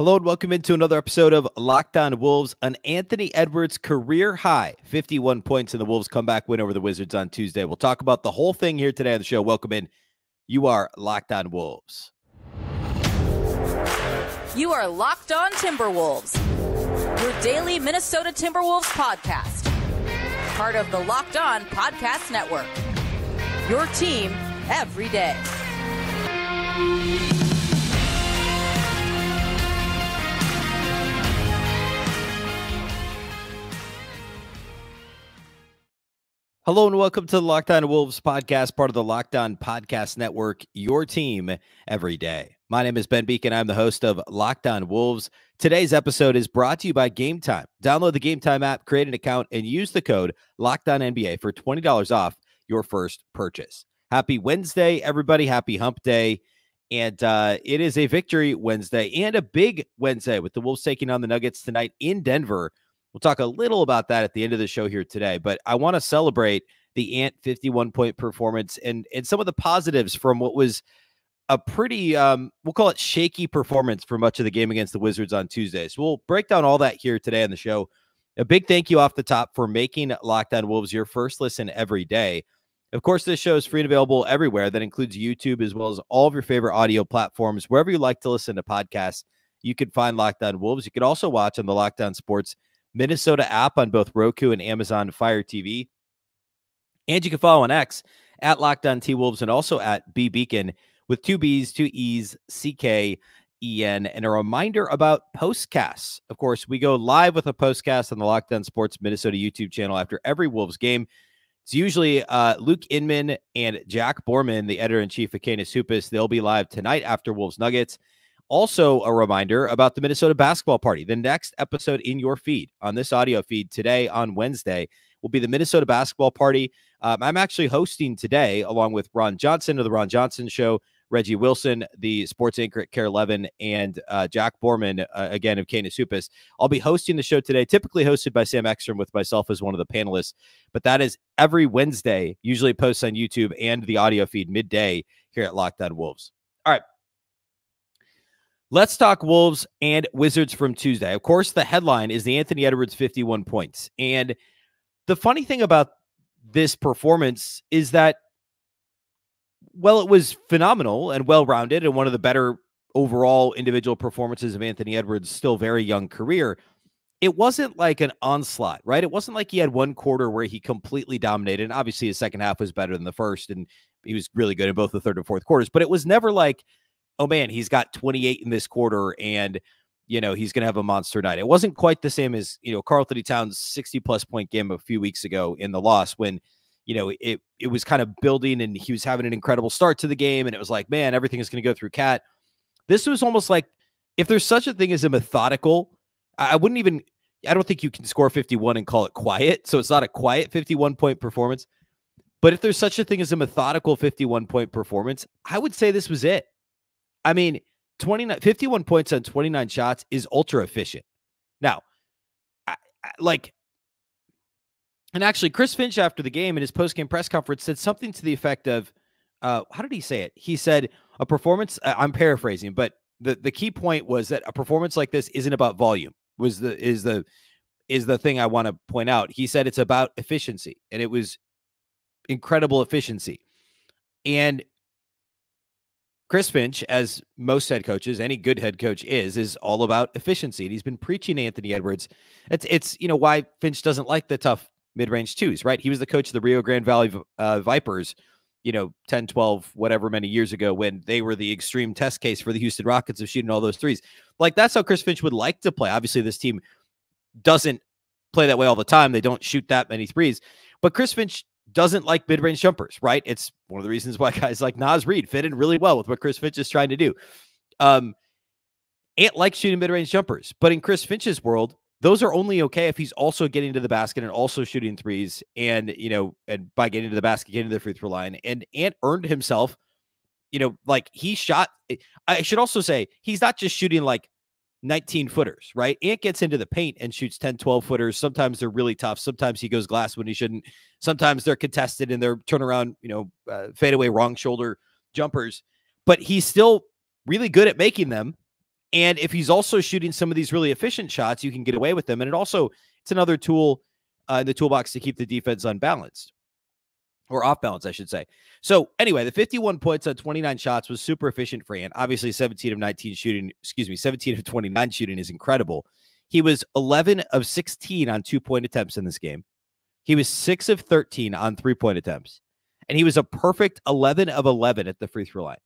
Hello and welcome into another episode of Locked On Wolves. An Anthony Edwards career high 51 points in the Wolves comeback win over the Wizards on Tuesday. We'll talk about the whole thing here today on the show. Welcome in. You are Locked On Wolves. You are Locked On Timberwolves, your daily Minnesota Timberwolves podcast. Part of the Locked On Podcast Network, your team every day. Hello and welcome to the Lockdown Wolves podcast, part of the Lockdown Podcast Network, your team every day. My name is Ben Beecken. I'm the host of Lockdown Wolves. Today's episode is brought to you by Game Time. Download the Game Time app, create an account, and use the code Lockdown NBA for $20 off your first purchase. Happy Wednesday, everybody. Happy hump day. And it is a victory Wednesday and a big Wednesday with the Wolves taking on the Nuggets tonight in Denver. We'll talk a little about that at the end of the show here today, but I want to celebrate the Ant 51-point performance and some of the positives from what was a pretty, we'll call it shaky performance for much of the game against the Wizards on Tuesday. So we'll break down all that here today on the show. A big thank you off the top for making Locked On Wolves your first listen every day. Of course, this show is free and available everywhere. That includes YouTube as well as all of your favorite audio platforms. Wherever you like to listen to podcasts, you can find Locked On Wolves. You can also watch on the Locked On Sports Minnesota app on both Roku and Amazon Fire TV. And you can follow on X at Lockdown T Wolves and also at B Beecken with two B's, two E's, CKEN. And a reminder about postcasts. Of course, we go live with a postcast on the Lockdown Sports Minnesota YouTube channel after every Wolves game. It's usually Luke Inman and Jack Borman, the editor-in-chief of Canis Hoopus. They'll be live tonight after Wolves Nuggets. Also, a reminder about the Minnesota basketball party. The next episode in your feed on this audio feed today on Wednesday will be the Minnesota basketball party. I'm actually hosting today along with Ron Johnson of the Ron Johnson Show, Reggie Wilson, the sports anchor at Kare 11, and Jack Borman, again, of Canis Hoopus. I'll be hosting the show today, typically hosted by Sam Ekstrom with myself as one of the panelists, but that is every Wednesday, usually posts on YouTube and the audio feed midday here at Locked On Wolves. All right. Let's talk Wolves and Wizards from Tuesday. Of course, the headline is the Anthony Edwards 51 points. And the funny thing about this performance is that, well, it was phenomenal and well-rounded and one of the better overall individual performances of Anthony Edwards' still very young career. It wasn't like an onslaught, right? It wasn't like he had one quarter where he completely dominated. And obviously, his second half was better than the first, and he was really good in both the third and fourth quarters. But it was never like, oh man, he's got 28 in this quarter and, you know, he's going to have a monster night. It wasn't quite the same as, you know, Karl-Anthony Towns' 60-plus point game a few weeks ago in the loss when, you know, it was kind of building and he was having an incredible start to the game. And it was like, man, everything is going to go through Cat. This was almost like, if there's such a thing as a methodical, I don't think you can score 51 and call it quiet. So it's not a quiet 51-point performance. But if there's such a thing as a methodical 51-point performance, I would say this was it. I mean, 51 points on 29 shots is ultra efficient. Now, and actually Chris Finch after the game in his post-game press conference said something to the effect of, how did he say it? He said a performance, I'm paraphrasing, but the key point was that a performance like this isn't about volume is the thing I want to point out. He said it's about efficiency, and it was incredible efficiency. And Chris Finch, as most head coaches, any good head coach is all about efficiency. And he's been preaching Anthony Edwards. It's you know, why Finch doesn't like the tough mid-range twos, right? He was the coach of the Rio Grande Valley Vipers, you know, 10, 12, whatever many years ago when they were the extreme test case for the Houston Rockets of shooting all those threes. Like, that's how Chris Finch would like to play. Obviously, this team doesn't play that way all the time. They don't shoot that many threes. But Chris Finch doesn't like mid-range jumpers, right? It's one of the reasons why guys like Naz Reid fit in really well with what Chris Finch is trying to do. Ant likes shooting mid-range jumpers, but in Chris Finch's world, those are only okay if he's also getting to the basket and also shooting threes and, you know, and by getting to the basket, getting to the free throw line. And Ant earned himself, you know, like he shot, I should also say he's not just shooting like 19 footers, right? Ant gets into the paint and shoots 10, 12 footers. Sometimes they're really tough. Sometimes he goes glass when he shouldn't. Sometimes they're contested and they're turnaround, you know, fadeaway wrong shoulder jumpers, but he's still really good at making them. And if he's also shooting some of these really efficient shots, you can get away with them. And it also, it's another tool in the toolbox to keep the defense unbalanced, or off balance, I should say. So anyway, the 51 points on 29 shots was super efficient for Ant. Obviously 17 of 29 shooting is incredible. He was 11 of 16 on 2-point attempts in this game. He was 6 of 13 on 3-point attempts. And he was a perfect 11 of 11 at the free throw line.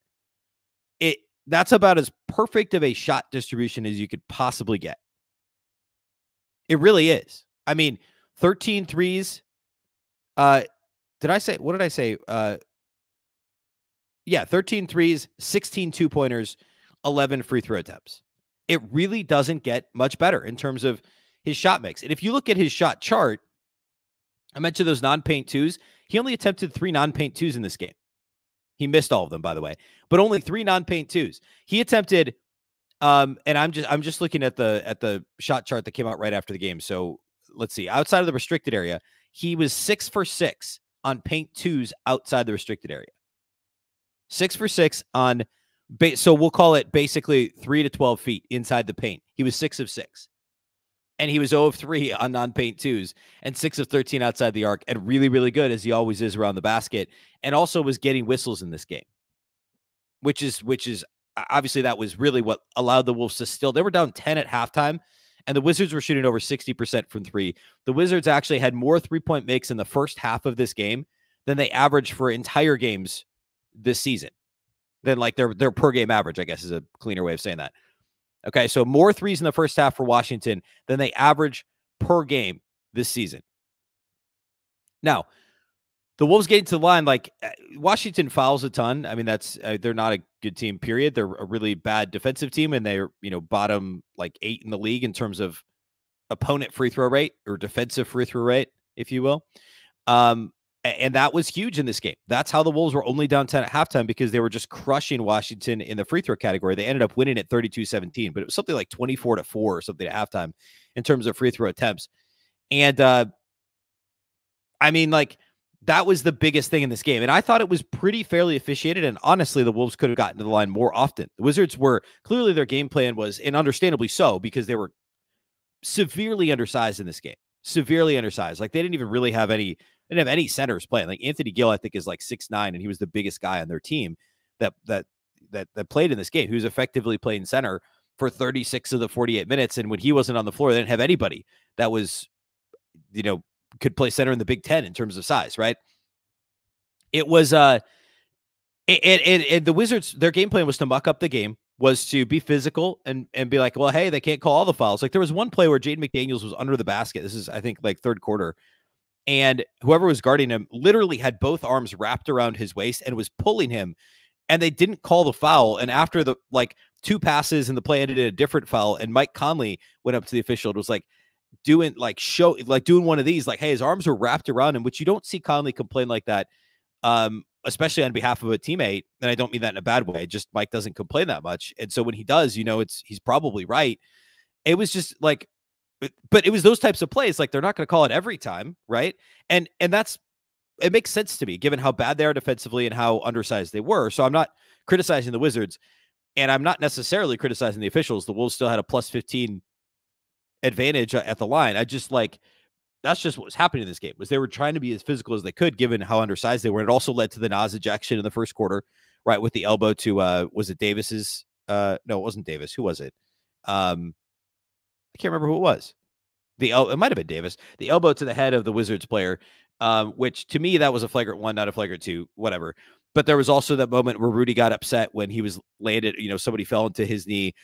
That's about as perfect of a shot distribution as you could possibly get. It really is. I mean, 13 threes. What did I say? Yeah, 13 threes, 16 two-pointers, 11 free throw attempts. It really doesn't get much better in terms of his shot mix. And if you look at his shot chart, I mentioned those non-paint twos. He only attempted 3 non-paint twos in this game. He missed all of them, by the way, but only 3 non-paint twos. He attempted, and I'm just looking at the shot chart that came out right after the game. So let's see. Outside of the restricted area, he was 6 for 6 on paint twos outside the restricted area. 6 for 6 on base. So we'll call it basically 3 to 12 feet inside the paint. He was 6 of 6, and he was 0 of 3 on non-paint twos and 6 of 13 outside the arc, and really, really good, as he always is, around the basket, and also was getting whistles in this game, which is obviously that was really what allowed the Wolves to still. They were down 10 at halftime, and the Wizards were shooting over 60% from 3. The Wizards actually had more 3-point makes in the first half of this game than they averaged for entire games this season. Then like their per game average, I guess, is a cleaner way of saying that. Okay, so more threes in the first half for Washington than they average per game this season. Now, the Wolves getting to the line, like, Washington fouls a ton. I mean, that's they're not a good team, period. They're a really bad defensive team, and they're, bottom, like, 8 in the league in terms of opponent free throw rate, or defensive free throw rate, if you will. And that was huge in this game. That's how the Wolves were only down 10 at halftime, because they were just crushing Washington in the free throw category. They ended up winning at 32-17, but it was something like 24-4 or something at halftime in terms of free throw attempts. And I mean, like, that was the biggest thing in this game. And I thought it was pretty fairly officiated. And honestly, the Wolves could have gotten to the line more often. The Wizards were clearly, their game plan was, and understandably so, because they were severely undersized in this game. Severely undersized. Like, they didn't even really have any. They didn't have any centers playing. Like, Anthony Gill, I think, is like 6'9", and he was the biggest guy on their team that played in this game, who's effectively playing center for 36 of the 48 minutes. And when he wasn't on the floor, they didn't have anybody that was, could play center in the Big Ten in terms of size, right? It was the Wizards, their game plan was to muck up the game, was to be physical and be like, well, hey, they can't call all the fouls. Like, there was one play where Jaden McDaniels was under the basket. This is, I think, like third quarter. And whoever was guarding him literally had both arms wrapped around his waist and was pulling him, and they didn't call the foul. And after the, like, 2 passes and the play ended in a different foul, and Mike Conley went up to the official and was like, doing one of these, like, hey, his arms were wrapped around him, which you don't see Conley complain like that, especially on behalf of a teammate. And I don't mean that in a bad way. Just Mike doesn't complain that much. And so when he does, he's probably right. It was just like, but it was those types of plays. Like, they're not going to call it every time, right? And that's, it makes sense to me, given how bad they are defensively and how undersized they were. So I'm not criticizing the Wizards, and I'm not necessarily criticizing the officials. The Wolves still had a plus 15 advantage at the line. I just, like, that's just what was happening in this game, was they were trying to be as physical as they could, given how undersized they were. It also led to the Naz ejection in the first quarter, right, with the elbow to, was it Davis's? No, it wasn't Davis. Who was it? I can't remember who it was. It might have been Davis. The elbow to the head of the Wizards player, which to me, that was a flagrant 1, not a flagrant 2, whatever. But there was also that moment where Rudy got upset when he was landed. Somebody fell into his knee.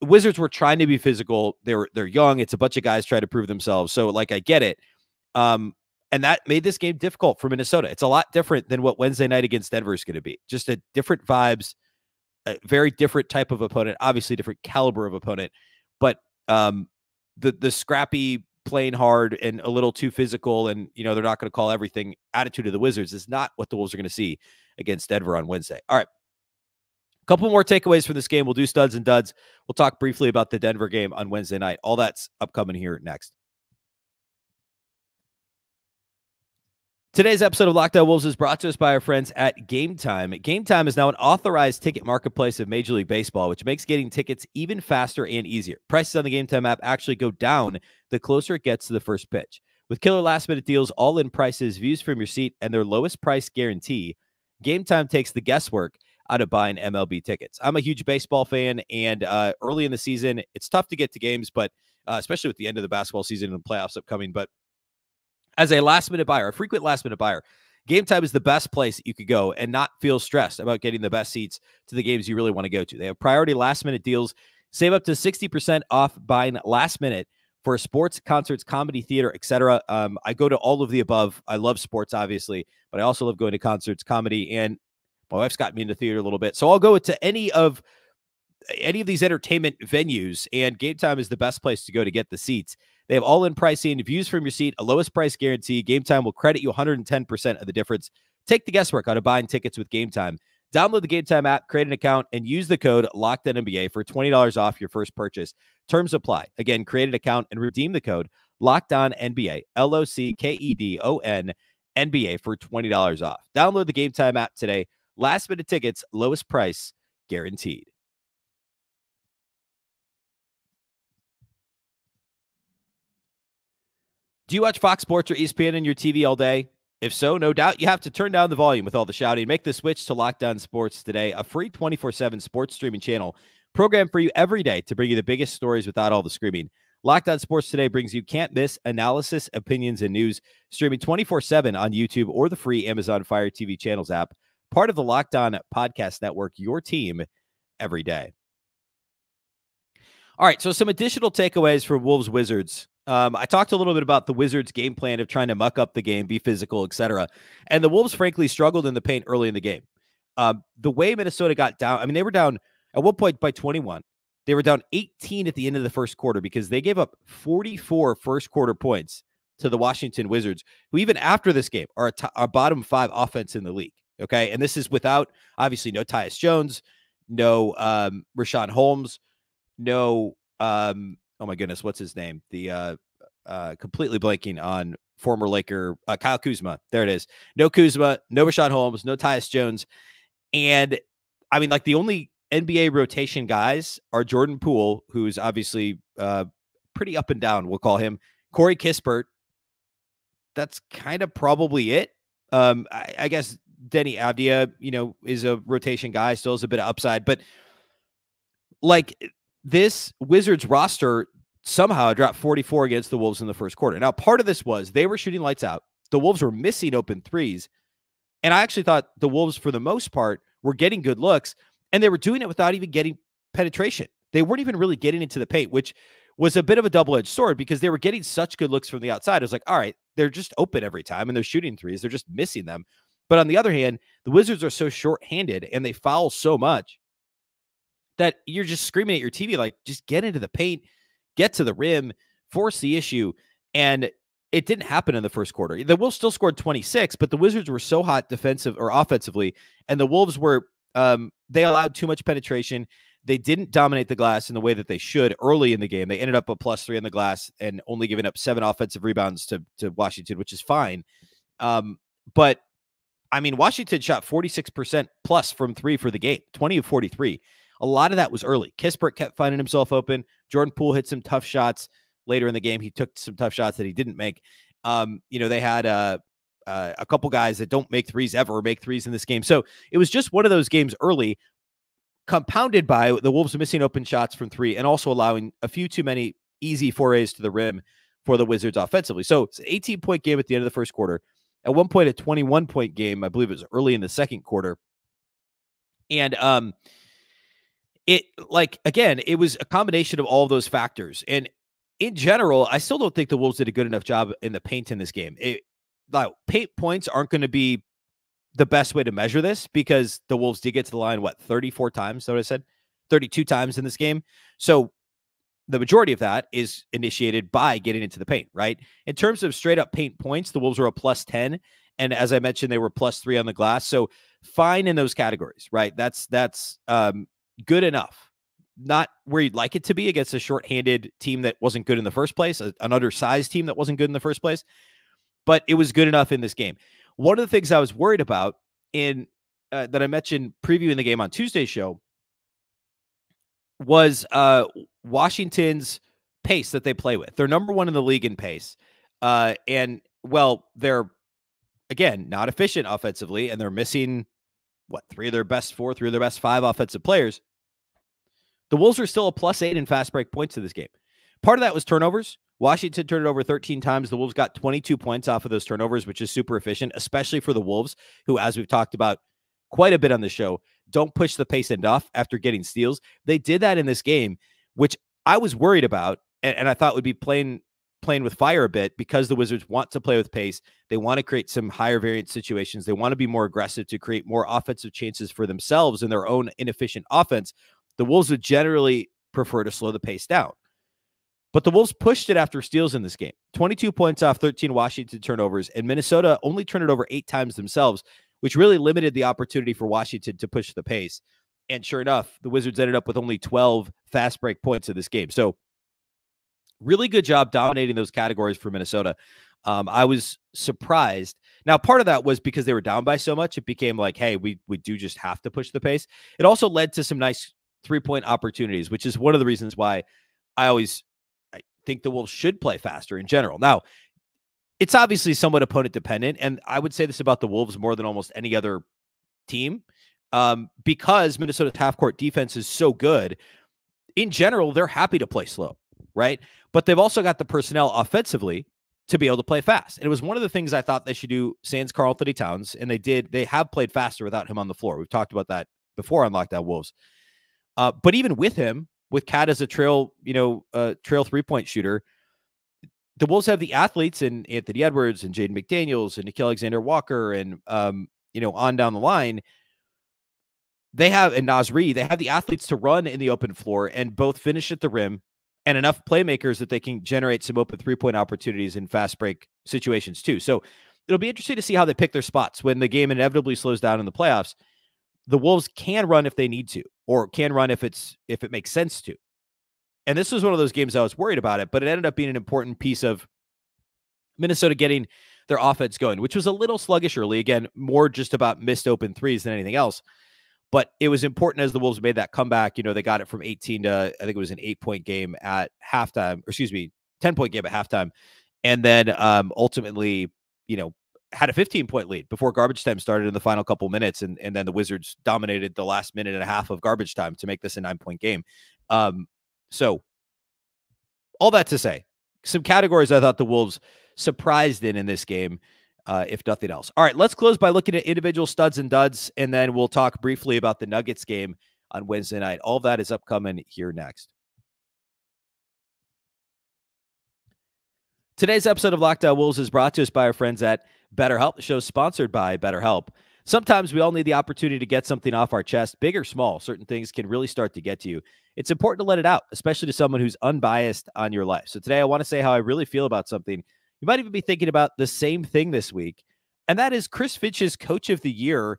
The Wizards were trying to be physical. They're young. It's a bunch of guys trying to prove themselves. So, like, I get it. And that made this game difficult for Minnesota. It's a lot different than what Wednesday night against Denver is going to be. Just a different vibes, a very different type of opponent, obviously different caliber of opponent, but the scrappy, playing hard and a little too physical, and they're not going to call everything attitude of the Wizards is not what the Wolves are going to see against Denver on Wednesday. All right, a couple more takeaways from this game. We'll do studs and duds. We'll talk briefly about the Denver game on Wednesday night. All that's upcoming here next. Today's episode of Lockdown Wolves is brought to us by our friends at Game Time. Game Time is now an authorized ticket marketplace of Major League Baseball, which makes getting tickets even faster and easier. Prices on the Game Time app actually go down the closer it gets to the first pitch. With killer last-minute deals, all-in prices, views from your seat, and their lowest price guarantee, Game Time takes the guesswork out of buying MLB tickets. I'm a huge baseball fan, and early in the season, it's tough to get to games, but especially with the end of the basketball season and the playoffs upcoming, but as a last-minute buyer, a frequent last-minute buyer, Game Time is the best place you could go and not feel stressed about getting the best seats to the games you really want to go to. They have priority last-minute deals. Save up to 60% off buying last-minute for sports, concerts, comedy, theater, etc. I go to all of the above. I love sports, obviously, but I also love going to concerts, comedy, and my wife's got me into theater a little bit. So I'll go to any of these entertainment venues, and Game Time is the best place to go to get the seats. They have all-in pricing, views from your seat, a lowest price guarantee. Game Time will credit you 110% of the difference. Take the guesswork out of buying tickets with Game Time. Download the Game Time app, create an account, and use the code Lockdown NBA for $20 off your first purchase. Terms apply. Again, create an account and redeem the code Lockdown NBA, LOCKEDON NBA for $20 off. Download the Game Time app today. Last minute tickets, lowest price guaranteed. Do you watch Fox Sports or ESPN on your TV all day? If so, no doubt you have to turn down the volume with all the shouting. Make the switch to Locked On Sports today, a free 24/7 sports streaming channel program for you every day to bring you the biggest stories without all the screaming. Locked On Sports Today brings you can't-miss analysis, opinions, and news, streaming 24/7 on YouTube or the free Amazon Fire TV channels app, part of the Locked On Podcast Network, your team every day. All right, so some additional takeaways for Wolves-Wizards. I talked a little bit about the Wizards' game plan of trying to muck up the game, be physical, etc. And the Wolves, frankly, struggled in the paint early in the game. The way Minnesota got down, I mean, they were down at one point by 21. They were down 18 at the end of the first quarter because they gave up 44 first-quarter points to the Washington Wizards, who even after this game are a bottom five offense in the league, okay? And this is without, obviously, no Tyus Jones, no Rashawn Holmes, no... oh my goodness, what's his name? The completely blanking on former Laker, Kyle Kuzma. There it is. No Kuzma, no Rashawn Holmes, no Tyus Jones. And I mean, like the only NBA rotation guys are Jordan Poole, who's obviously pretty up and down, we'll call him. Corey Kispert. That's kind of probably it. I guess Denny Avdia, you know, is a rotation guy, still has a bit of upside, but like this Wizards roster somehow dropped 44 against the Wolves in the first quarter. Now, part of this was they were shooting lights out. The Wolves were missing open threes. And I actually thought the Wolves, for the most part, were getting good looks. And they were doing it without even getting penetration. They weren't even really getting into the paint, which was a bit of a double-edged sword because they were getting such good looks from the outside. It was like, all right, they're just open every time and they're shooting threes. They're just missing them. But on the other hand, the Wizards are so shorthanded and they foul so much that you're just screaming at your TV, like, just get into the paint, get to the rim, force the issue. And it didn't happen in the first quarter. The Wolves still scored 26, but the Wizards were so hot defensive or offensively, and the Wolves were, they allowed too much penetration. They didn't dominate the glass in the way that they should early in the game. They ended up a +3 on the glass and only giving up 7 offensive rebounds to Washington, which is fine. But, I mean, Washington shot 46% plus from 3 for the game, 20 of 43. A lot of that was early. Kispert kept finding himself open. Jordan Poole hit some tough shots later in the game. He took some tough shots that he didn't make. You know, they had a couple guys that don't make threes ever make threes in this game. So it was just one of those games early, compounded by the Wolves missing open shots from 3 and also allowing a few too many easy forays to the rim for the Wizards offensively. So it's an 18-point game at the end of the first quarter. At one point, a 21-point game, I believe it was early in the second quarter. And, it, like, again, it was a combination of all of those factors. And in general, I still don't think the Wolves did a good enough job in the paint in this game. Like, paint points aren't going to be the best way to measure this because the Wolves did get to the line, what, 34 times? Is that what I said? 32 times in this game. So the majority of that is initiated by getting into the paint, right? In terms of straight up paint points, the Wolves were a +10. And as I mentioned, they were +3 on the glass. So fine in those categories, right? That's good enough, not where you'd like it to be against a shorthanded team that wasn't good in the first place, an undersized team that wasn't good in the first place, but it was good enough in this game. One of the things I was worried about in that I mentioned previewing the game on Tuesday's show was Washington's pace that they play with. They're number one in the league in pace. And, well, they're, again, not efficient offensively, and they're missing, what, three of their best five offensive players. The Wolves are still a +8 in fast break points in this game. Part of that was turnovers. Washington turned it over 13 times. The Wolves got 22 points off of those turnovers, which is super efficient, especially for the Wolves, who, as we've talked about quite a bit on the show, don't push the pace enough after getting steals. They did that in this game, which I was worried about, and I thought would be playing with fire a bit, because the Wizards want to play with pace. They want to create some higher variance situations. They want to be more aggressive to create more offensive chances for themselves in their own inefficient offense. The Wolves would generally prefer to slow the pace down. But the Wolves pushed it after steals in this game. 22 points off 13 Washington turnovers, and Minnesota only turned it over 8 times themselves, which really limited the opportunity for Washington to push the pace. And sure enough, the Wizards ended up with only 12 fast break points in this game. So really good job dominating those categories for Minnesota. I was surprised. Now, part of that was because they were down by so much. It became like, hey, we do just have to push the pace. It also led to some nice three-point opportunities, which is one of the reasons why I always think the Wolves should play faster in general. Now, it's obviously somewhat opponent dependent, and I would say this about the Wolves more than almost any other team, because Minnesota's half-court defense is so good. In general, they're happy to play slow, right? But they've also got the personnel offensively to be able to play fast. And it was one of the things I thought they should do, sans Karl-Anthony Towns, and they did. They have played faster without him on the floor. We've talked about that before on Lockdown Wolves. But even with him, with Cat as a trail three-point shooter, the Wolves have the athletes in Anthony Edwards and Jaden McDaniels and Nickeil Alexander-Walker and, on down the line. They have, and Naz Reid, they have the athletes to run in the open floor and both finish at the rim, and enough playmakers that they can generate some open three-point opportunities in fast break situations too. So it'll be interesting to see how they pick their spots when the game inevitably slows down in the playoffs. The Wolves can run if they need to, or can run if it makes sense to. And this was one of those games I was worried about it, but it ended up being an important piece of Minnesota getting their offense going, which was a little sluggish early. Again, more just about missed open threes than anything else. But it was important as the Wolves made that comeback. You know, they got it from 18 to, I think it was an 8-point game at halftime, or excuse me, 10-point game at halftime. And then ultimately, had a 15-point lead before garbage time started in the final couple minutes. And then the Wizards dominated the last minute and a half of garbage time to make this a 9-point game. So all that to say, some categories I thought the Wolves surprised in this game, if nothing else. All right, let's close by looking at individual studs and duds, and then we'll talk briefly about the Nuggets game on Wednesday night. All that is upcoming here next. Today's episode of Lockdown Wolves is brought to us by our friends at BetterHelp. The show is sponsored by BetterHelp. Sometimes we all need the opportunity to get something off our chest, big or small. Certain things can really start to get to you. It's important to let it out, especially to someone who's unbiased on your life. So today I want to say how I really feel about something. You might even be thinking about the same thing this week, and that is Chris Finch's Coach of the Year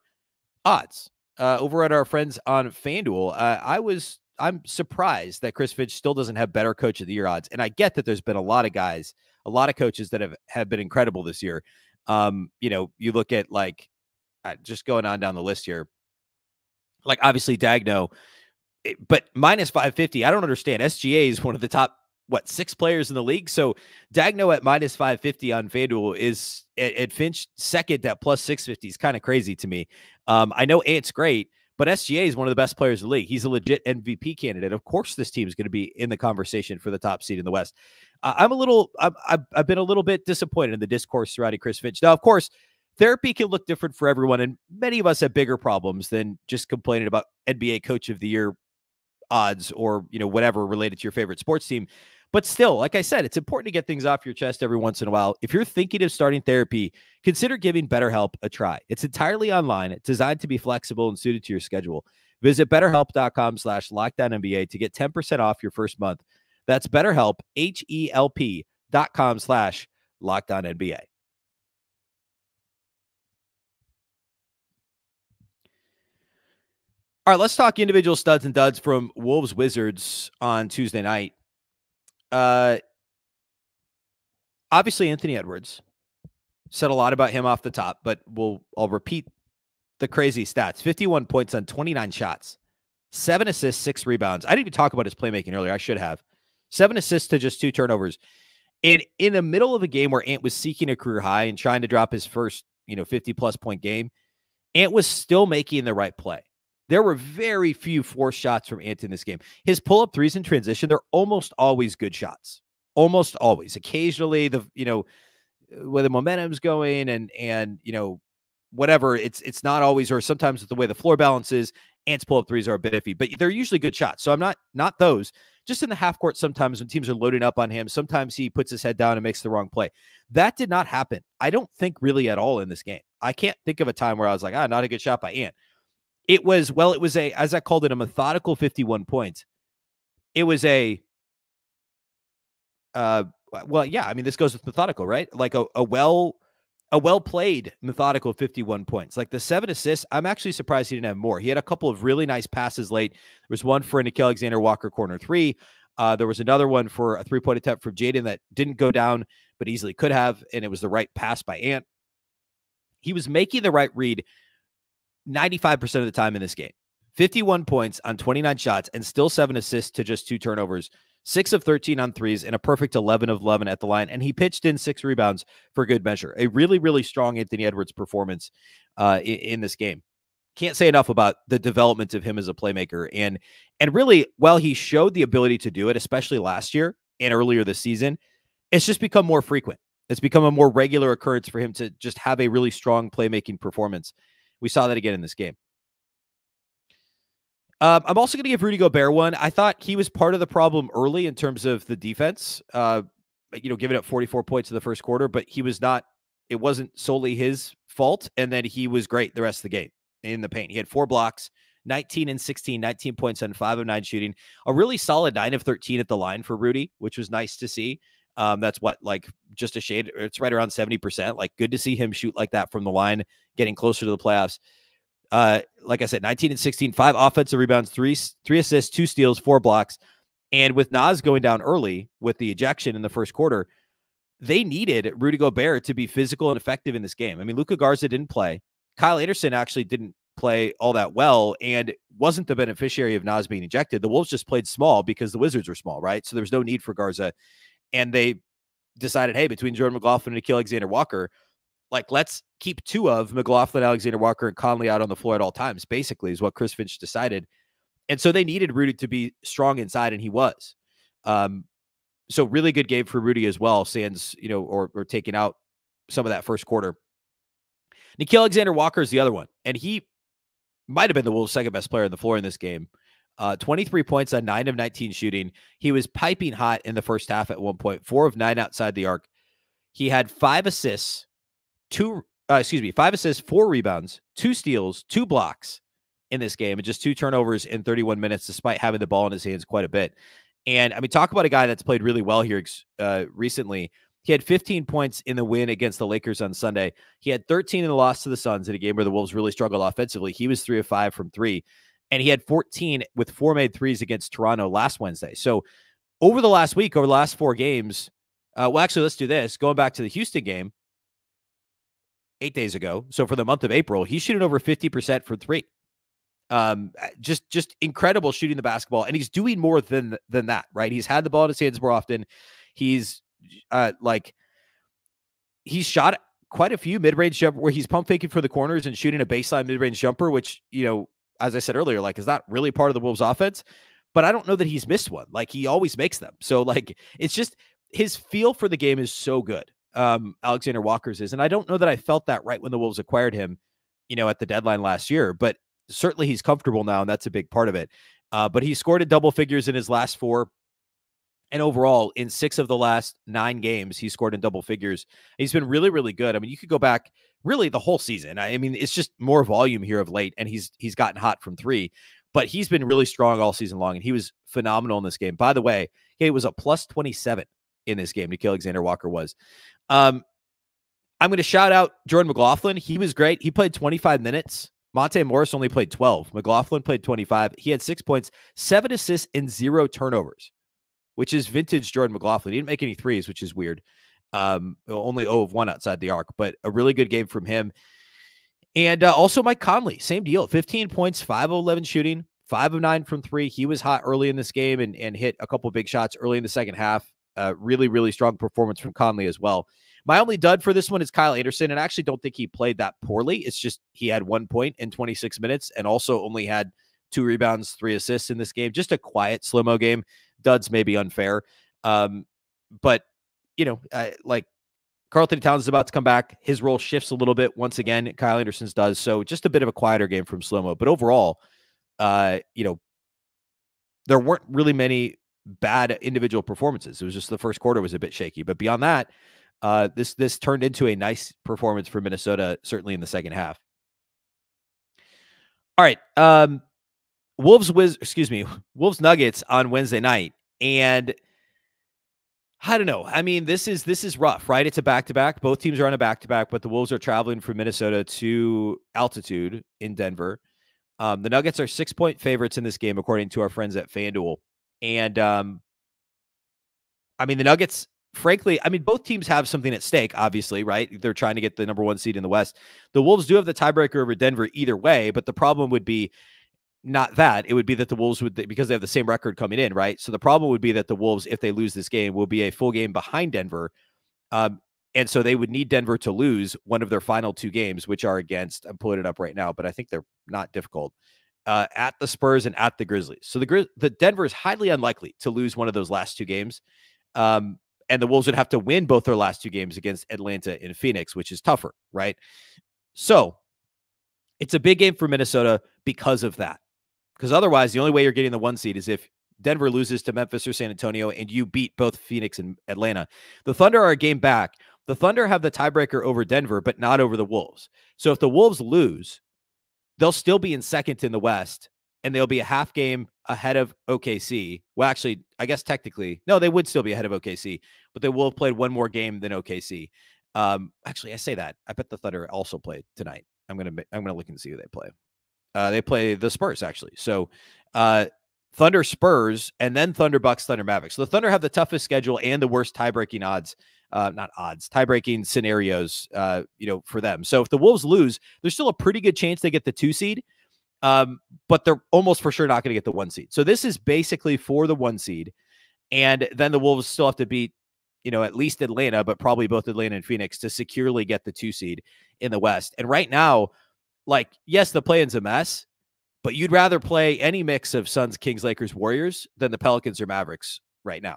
odds over at our friends on FanDuel. I'm surprised that Chris Finch still doesn't have better Coach of the Year odds, and I get that there's been a lot of coaches that have been incredible this year. You look at just going on down the list here, like obviously Dagno, but -550. I don't understand. SGA is one of the top, 6 players in the league. So Dagno at -550 on FanDuel is at Finch second at +650 is kind of crazy to me. I know it's great, but SGA is one of the best players in the league. He's a legit MVP candidate. Of course, this team is going to be in the conversation for the top seed in the West. I've been a little bit disappointed in the discourse surrounding Chris Finch. Now, of course, therapy can look different for everyone, and many of us have bigger problems than just complaining about NBA Coach of the Year odds or whatever related to your favorite sports team. But still, like I said, it's important to get things off your chest every once in a while. If you're thinking of starting therapy, consider giving BetterHelp a try. It's entirely online. It's designed to be flexible and suited to your schedule. Visit BetterHelp.com/LockdownNBA to get 10% off your first month. That's BetterHelp, HELP.com/LockdownNBA. All right, let's talk individual studs and duds from Wolves Wizards on Tuesday night. Obviously, Anthony Edwards, said a lot about him off the top, but I'll repeat the crazy stats. 51 points on 29 shots, 7 assists, 6 rebounds. I didn't even talk about his playmaking earlier. I should have. 7 assists to just 2 turnovers. And in the middle of a game where Ant was seeking a career high and trying to drop his first, 50-plus point game, Ant was still making the right play. There were very few forced shots from Ant in this game. His pull-up threes in transition, they're almost always good shots. Almost always. Occasionally, where the momentum's going and whatever, it's not always, or sometimes with the way the floor balance is, Ant's pull-up threes are a bit iffy, but they're usually good shots. So I'm not those. Just in the half court sometimes when teams are loading up on him, sometimes he puts his head down and makes the wrong play. That did not happen, I don't think, really at all in this game. I can't think of a time where I was like, not a good shot by Ant. It was, as I called it, a methodical 51 points. It was a, this goes with methodical, right? Like a well-played methodical 51 points. Like the 7 assists, I'm actually surprised he didn't have more. He had a couple of really nice passes late. There was one for a Nickeil Alexander-Walker corner 3. There was another one for a three-point attempt from Jaden that didn't go down, but easily could have, and it was the right pass by Ant. He was making the right read 95% of the time in this game. 51 points on 29 shots and still 7 assists to just 2 turnovers. 6 of 13 on threes and a perfect 11 of 11 at the line. And he pitched in 6 rebounds for good measure. A really, really strong Anthony Edwards performance in this game. Can't say enough about the development of him as a playmaker. And really, while he showed the ability to do it, especially last year and earlier this season, it's just become more frequent. It's become a more regular occurrence for him to just have a really strong playmaking performance. We saw that again in this game. I'm also going to give Rudy Gobert one. I thought he was part of the problem early in terms of the defense, giving up 44 points in the first quarter, but he was not, it wasn't solely his fault. And then he was great the rest of the game in the paint. He had 4 blocks, 19 and 16, 19 points on 5 of 9 shooting, a really solid 9 of 13 at the line for Rudy, which was nice to see. That's what, like just a shade. It's right around 70%. Like good to see him shoot like that from the line, getting closer to the playoffs. Like I said, 19 and 16, 5 offensive rebounds, 3 assists, 2 steals, 4 blocks. And with Naz going down early with the ejection in the first quarter, they needed Rudy Gobert to be physical and effective in this game. I mean, Luka Garza didn't play. Kyle Anderson actually didn't play all that well and wasn't the beneficiary of Naz being ejected. The Wolves just played small because the Wizards were small, right? So there was no need for Garza. And they decided, hey, between Jordan McLaughlin and Nickeil Alexander-Walker, like, let's keep 2 of McLaughlin, Alexander-Walker, and Conley out on the floor at all times, basically, is what Chris Finch decided. And so they needed Rudy to be strong inside, and he was. So really good game for Rudy as well, sans, or taking out some of that first quarter. Nickeil Alexander-Walker is the other one, and he might have been the Wolves' second-best player on the floor in this game. 23 points on 9 of 19 shooting. He was piping hot in the first half at one point, 4 of 9 outside the arc. He had 5 assists. 5 assists, 4 rebounds, 2 steals, 2 blocks in this game, and just 2 turnovers in 31 minutes, despite having the ball in his hands quite a bit. And I mean, talk about a guy that's played really well here recently. He had 15 points in the win against the Lakers on Sunday. He had 13 in the loss to the Suns in a game where the Wolves really struggled offensively. He was 3 of 5 from 3, and he had 14 with 4 made threes against Toronto last Wednesday. So over the last week, over the last 4 games, let's do this. Going back to the Houston game, 8 days ago. So for the month of April, he's shooting over 50% for 3. Just incredible shooting the basketball. And he's doing more than that, right? He's had the ball in his hands more often. He's shot quite a few mid-range jumper where he's pump faking for the corners and shooting a baseline mid-range jumper, which, as I said earlier, like, is not really part of the Wolves offense, but I don't know that he's missed one. Like, he always makes them. So like, it's just his feel for the game is so good. Alexander Walker's is. And I don't know that I felt that right when the Wolves acquired him, at the deadline last year, but certainly he's comfortable now. And that's a big part of it. But he scored at double figures in his last 4. And overall in 6 of the last 9 games, he scored in double figures. He's been really, really good. I mean, you could go back really the whole season. I mean, it's just more volume here of late, and he's gotten hot from 3, but he's been really strong all season long. And he was phenomenal in this game. By the way, he was a plus 27 in this game. Nickeil Alexander-Walker was. I'm going to shout out Jordan McLaughlin. He was great. He played 25 minutes. Monte Morris only played 12. McLaughlin played 25. He had 6 points, 7 assists, and 0 turnovers, which is vintage Jordan McLaughlin. He didn't make any threes, which is weird. Only 0 of 1 outside the arc, but a really good game from him. And also Mike Conley, same deal, 15 points, 5 of 11 shooting, 5 of 9 from 3. He was hot early in this game and hit a couple big shots early in the second half. Really, really strong performance from Conley as well. My only dud for this one is Kyle Anderson, and I actually don't think he played that poorly. It's just he had 1 point in 26 minutes and also only had 2 rebounds, 3 assists in this game. Just a quiet slow-mo game. Duds may be unfair, but, you know, like Karl-Anthony Towns is about to come back. His role shifts a little bit. Once again, Kyle Anderson's does. So just a bit of a quieter game from slow-mo. But overall, you know, there weren't really many bad individual performances. It was just the first quarter was a bit shaky. But beyond that, this turned into a nice performance for Minnesota, certainly in the second half. All right. Wolves Nuggets on Wednesday night. And I don't know. I mean, this is rough, right? It's a back-to-back. Both teams are on a back-to-back, but the Wolves are traveling from Minnesota to altitude in Denver. The Nuggets are 6-point favorites in this game, according to our friends at FanDuel. And I mean, the Nuggets, frankly, I mean, both teams have something at stake, obviously, right? They're trying to get the number 1 seed in the West. The Wolves do have the tiebreaker over Denver either way, but the problem would be not that. It would be that the Wolves would, because they have the same record coming in, right? So the problem would be that the Wolves, if they lose this game, will be a full game behind Denver. And so they would need Denver to lose one of their final 2 games, which are against, I'm pulling it up right now, but I think they're not difficult, at the Spurs and at the Grizzlies. So the Denver is highly unlikely to lose one of those last 2 games. And the Wolves would have to win both their last 2 games against Atlanta and Phoenix, which is tougher, right? So it's a big game for Minnesota because of that. Because otherwise, the only way you're getting the 1 seed is if Denver loses to Memphis or San Antonio and you beat both Phoenix and Atlanta. The Thunder are a game back. The Thunder have the tiebreaker over Denver, but not over the Wolves. So if the Wolves lose, they'll still be in second in the West, and they'll be a half game ahead of OKC. Well, actually, I guess technically, no, they would still be ahead of OKC, but they will have played 1 more game than OKC. Actually, I say that. I bet the Thunder also played tonight. I'm gonna look and see who they play. They play the Spurs, actually. So Thunder Spurs, and then Thunder Bucks, Thunder Mavericks. So the Thunder have the toughest schedule and the worst tie-breaking odds. Not odds, tie-breaking scenarios, you know, for them. So if the Wolves lose, there's still a pretty good chance they get the 2 seed, but they're almost for sure not going to get the 1 seed. So this is basically for the 1 seed, and then the Wolves still have to beat, you know, at least Atlanta, but probably both Atlanta and Phoenix to securely get the 2 seed in the West. And right now, like, yes, the play-in's a mess, but you'd rather play any mix of Suns, Kings, Lakers, Warriors than the Pelicans or Mavericks right now.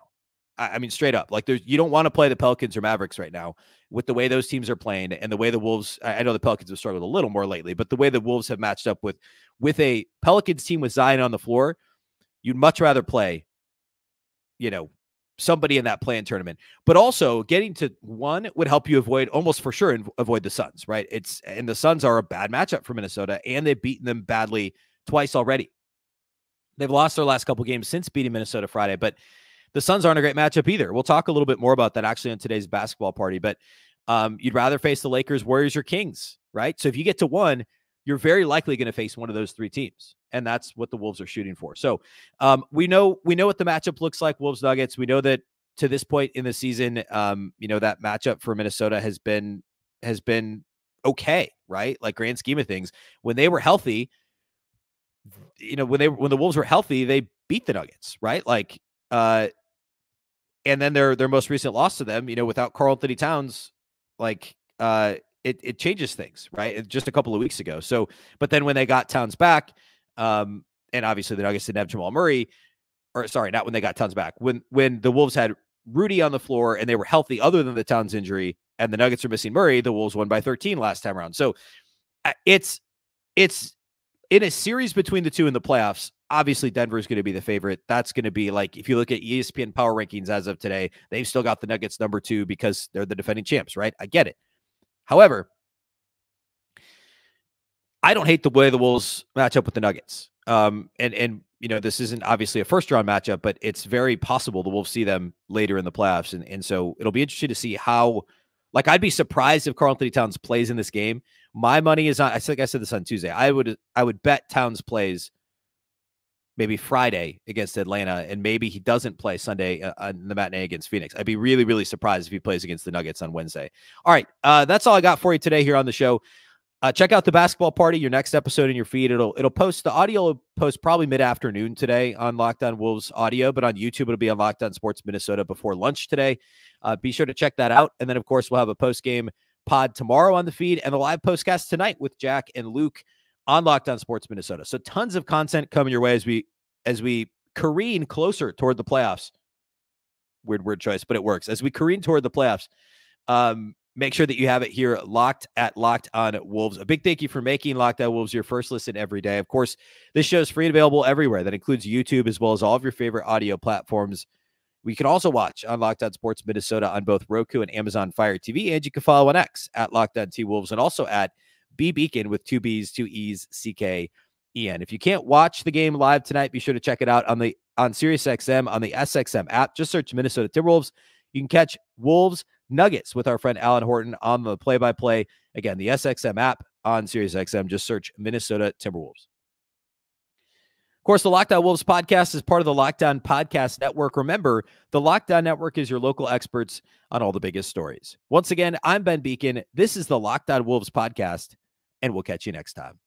I mean, straight up, like, you don't want to play the Pelicans or Mavericks right now with the way those teams are playing and the way the Wolves, I know the Pelicans have struggled a little more lately, but the way the Wolves have matched up with a Pelicans team with Zion on the floor, you'd much rather play, you know, somebody in that play-in tournament. But also getting to 1 would help you avoid, almost for sure, avoid the Suns, right? And the Suns are a bad matchup for Minnesota, and they've beaten them badly twice already. They've lost their last couple games since beating Minnesota Friday, but the Suns aren't a great matchup either. We'll talk a little bit more about that actually on today's basketball party, but you'd rather face the Lakers, Warriors, or Kings, right? So if you get to 1, you're very likely going to face one of those 3 teams, and that's what the Wolves are shooting for. So we know what the matchup looks like, Wolves-Nuggets. We know that to this point in the season, you know, that matchup for Minnesota has been okay, right? Like, grand scheme of things, when they were healthy, you know, when the Wolves were healthy, they beat the Nuggets, right? Like, and then their most recent loss to them, you know, without Karl-Anthony Towns, like, it changes things, right? Just a couple of weeks ago. So, but then when they got Towns back, and obviously the Nuggets didn't have Jamal Murray, or sorry, not when they got Towns back, when the Wolves had Rudy on the floor and they were healthy other than the Towns injury, and the Nuggets are missing Murray, the Wolves won by 13 last time around. So it's in a series between the two in the playoffs. Obviously, Denver is going to be the favorite. That's going to be, like, if you look at ESPN power rankings as of today, they've still got the Nuggets number 2 because they're the defending champs, right? I get it. However, I don't hate the way the Wolves match up with the Nuggets. And you know, this isn't obviously a first-round matchup, but it's very possible the Wolves see them later in the playoffs. And so it'll be interesting to see how, like, I'd be surprised if Karl-Anthony Towns plays in this game. My money is on, I think I said this on Tuesday, I would bet Towns plays maybe Friday against Atlanta, and maybe he doesn't play Sunday in the matinee against Phoenix. I'd be really, really surprised if he plays against the Nuggets on Wednesday. All right, that's all I got for you today here on the show. Check out The Basketball Party, your next episode in your feed. It'll post, the audio will post probably mid-afternoon today on Locked On Wolves audio, but on YouTube, it'll be on Locked On Sports Minnesota before lunch today. Be sure to check that out. And then, of course, we'll have a post-game pod tomorrow on the feed and the live postcast tonight with Jack and Luke on Locked On Sports Minnesota. So tons of content coming your way as we careen closer toward the playoffs. Weird word choice, but it works. As we careen toward the playoffs, make sure that you have it here Locked On Wolves. A big thank you for making Locked On Wolves your first listen every day. Of course, this show is free and available everywhere. That includes YouTube as well as all of your favorite audio platforms. We can also watch on Locked On Sports Minnesota on both Roku and Amazon Fire TV. And you can follow on X at Locked On T-Wolves and also at B Beecken with two B's, two E's, CKEN. If you can't watch the game live tonight, be sure to check it out on SiriusXM on the SXM app. Just search Minnesota Timberwolves. You can catch Wolves Nuggets with our friend Alan Horton on the play-by-play. Again, the SXM app on SiriusXM. Just search Minnesota Timberwolves. Of course, the Lockdown Wolves podcast is part of the Lockdown Podcast Network. Remember, the Lockdown Network is your local experts on all the biggest stories. Once again, I'm Ben Beecken. This is the Lockdown Wolves podcast, and we'll catch you next time.